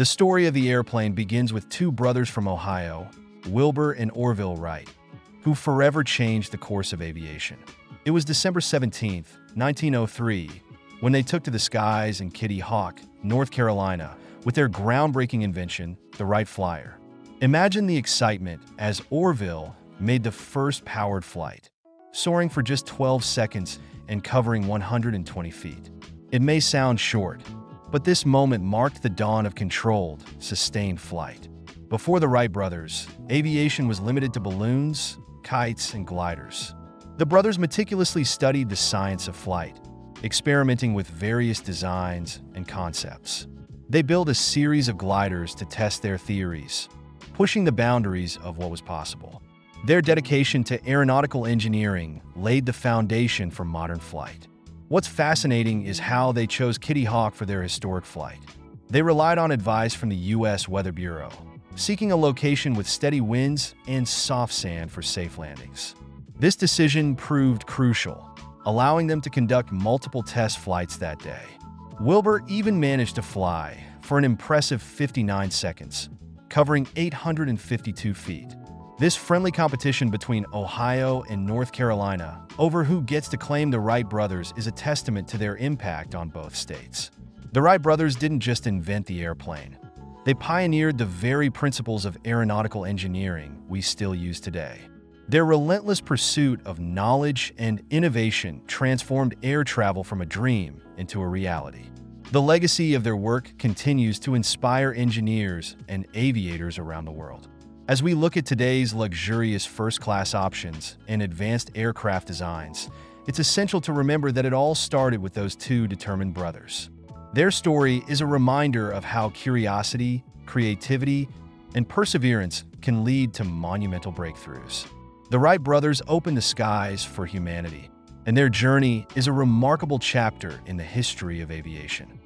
The story of the airplane begins with two brothers from Ohio, Wilbur and Orville Wright, who forever changed the course of aviation. It was December 17, 1903, when they took to the skies in Kitty Hawk, North Carolina, with their groundbreaking invention, the Wright Flyer. Imagine the excitement as Orville made the first powered flight, soaring for just 12 seconds and covering 120 feet. It may sound short, but this moment marked the dawn of controlled, sustained flight. Before the Wright brothers, aviation was limited to balloons, kites, and gliders. The brothers meticulously studied the science of flight, experimenting with various designs and concepts. They built a series of gliders to test their theories, pushing the boundaries of what was possible. Their dedication to aeronautical engineering laid the foundation for modern flight. What's fascinating is how they chose Kitty Hawk for their historic flight. They relied on advice from the U.S. Weather Bureau, seeking a location with steady winds and soft sand for safe landings. This decision proved crucial, allowing them to conduct multiple test flights that day. Wilbur even managed to fly for an impressive 59 seconds, covering 852 feet. This friendly competition between Ohio and North Carolina over who gets to claim the Wright brothers is a testament to their impact on both states. The Wright brothers didn't just invent the airplane. They pioneered the very principles of aeronautical engineering we still use today. Their relentless pursuit of knowledge and innovation transformed air travel from a dream into a reality. The legacy of their work continues to inspire engineers and aviators around the world. As we look at today's luxurious first-class options and advanced aircraft designs, it's essential to remember that it all started with those two determined brothers. Their story is a reminder of how curiosity, creativity, and perseverance can lead to monumental breakthroughs. The Wright brothers opened the skies for humanity, and their journey is a remarkable chapter in the history of aviation.